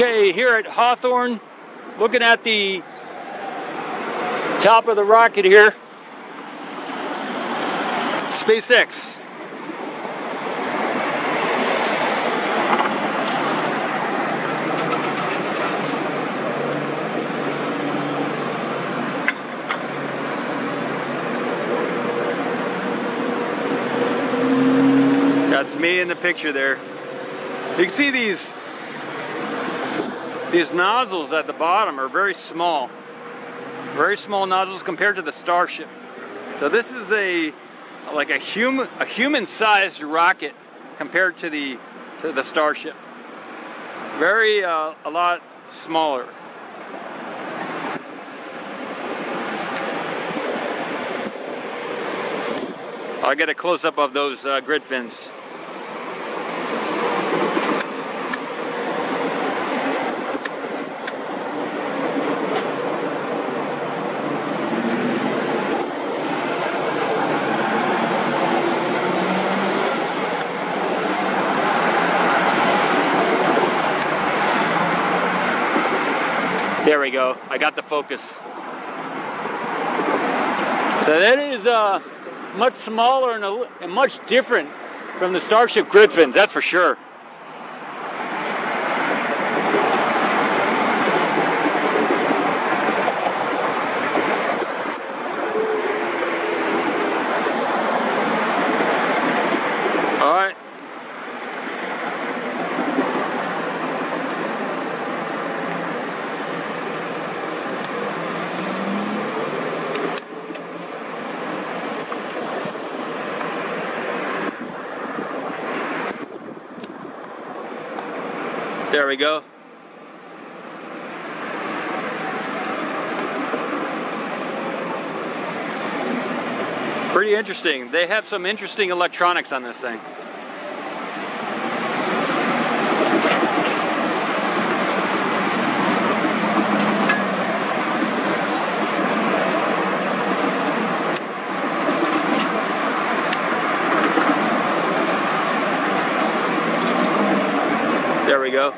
Okay, here at Hawthorne, looking at the top of the rocket here, SpaceX. That's me in the picture there. You can see these nozzles at the bottom are very small nozzles compared to the Starship. So this is a human-sized rocket compared to the Starship. A lot smaller. I'll get a close-up of those grid fins. There we go. I got the focus. So that is much smaller and much different from the Starship grid fins, that's for sure. There we go. Pretty interesting. They have some interesting electronics on this thing. There we go.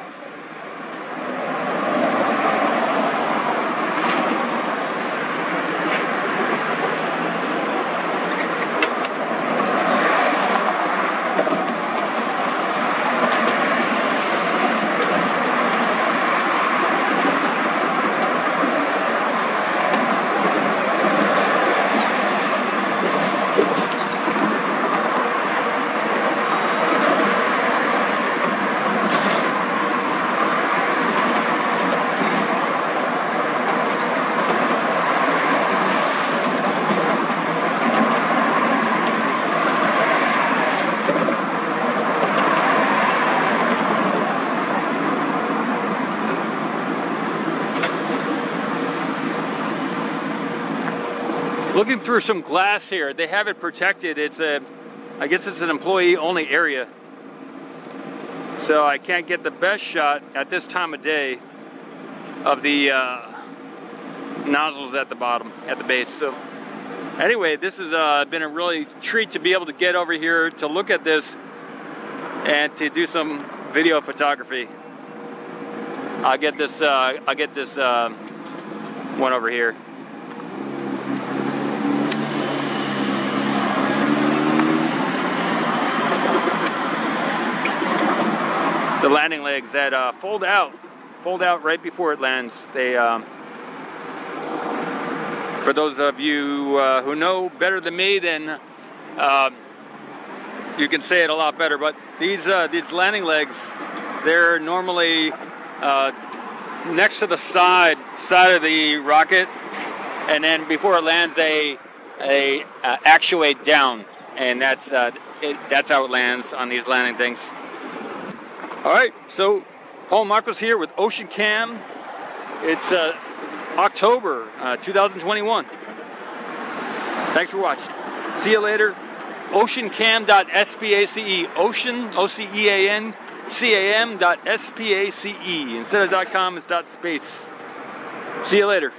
Looking through some glass here. They have it protected. I guess it's an employee-only area. So I can't get the best shot at this time of day of the nozzles at the bottom, at the base. So anyway, this has been a really treat to be able to get over here to look at this and to do some video photography. I'll get this one over here. The landing legs that fold out right before it lands. They, for those of you who know better than me, then you can say it a lot better. But these landing legs, they're normally next to the side of the rocket, and then before it lands, they actuate down, and that's how it lands on these landing things. All right, so Paul Mamakos here with OceanCam. It's October 2021. Thanks for watching. See you later. OceanCam.SPACE, Ocean, OceanCam.SPACE. Instead of .com, it's .space. See you later.